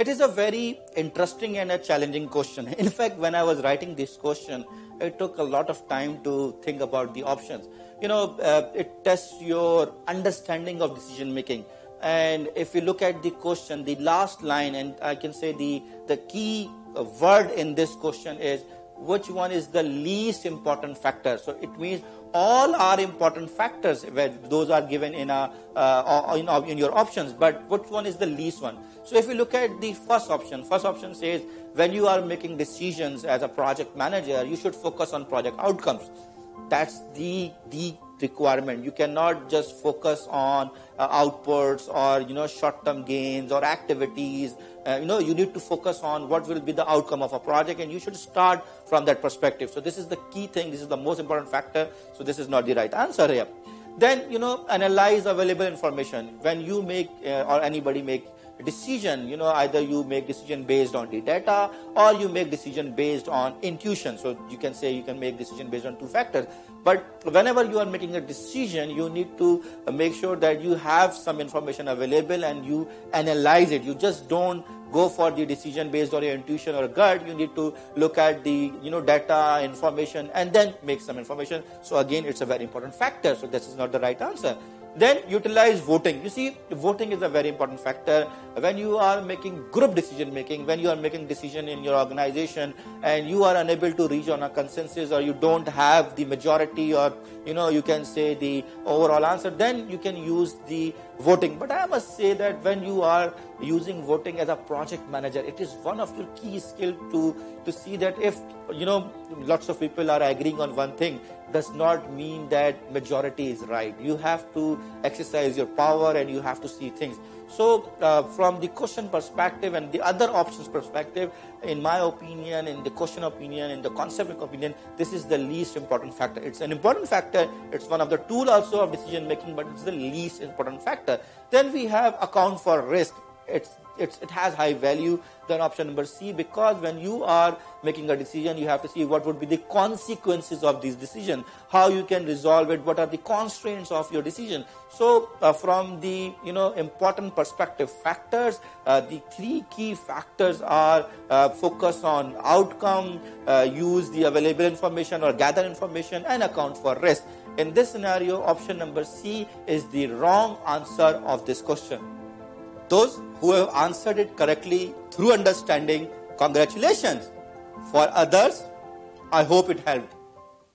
It is a very interesting and a challenging question. In fact, when I was writing this question, it took a lot of time to think about the options. You know, it tests your understanding of decision making. And if you look at the question, the last line, and I can say the key word in this question is, which one is the least important factor? So it means all are important factors, where those are given in your options, but which one is the least one? So if you look at the first option says, when you are making decisions as a project manager, you should focus on project outcomes. That's the requirement. You cannot just focus on outputs or, you know, short-term gains or activities. You know, you need to focus on what will be the outcome of a project, and you should start from that perspective. So this is the key thing. This is the most important factor. So this is not the right answer here. Then, you know, analyze available information. When you make or anybody make a decision, you know, either you make decision based on the data or you make decision based on intuition. So you can say you can make decision based on two factors. But whenever you are making a decision, you need to make sure that you have some information available and you analyze it. You just don't go for the decision based on your intuition or gut. You need to look at the, you know, data, information, and then make some information. So again, it's a very important factor. So this is not the right answer. Then utilize voting. You see, voting is a very important factor. When you are making group decision making, when you are making decision in your organization and you are unable to reach on a consensus, or you don't have the majority, or, you know, you can say the overall answer, then you can use the voting. But I must say that when you are using voting as a project manager, it is one of your key skills to see that if, you know, lots of people are agreeing on one thing, does not mean that majority is right. You have to exercise your power and you have to see things. So from the question perspective and the other options perspective, in my opinion, in the question opinion, in the concept opinion, this is the least important factor. It's an important factor. It's one of the tools also of decision making, but it's the least important factor. Then we have account for risk. It has high value. Then option number C, because when you are making a decision, you have to see what would be the consequences of this decision, how you can resolve it, what are the constraints of your decision. So from the, you know, important perspective factors, the three key factors are focus on outcome, use the available information or gather information, and account for risk. In this scenario, option number C is the wrong answer of this question. Those who have answered it correctly through understanding, congratulations. For others, I hope it helped.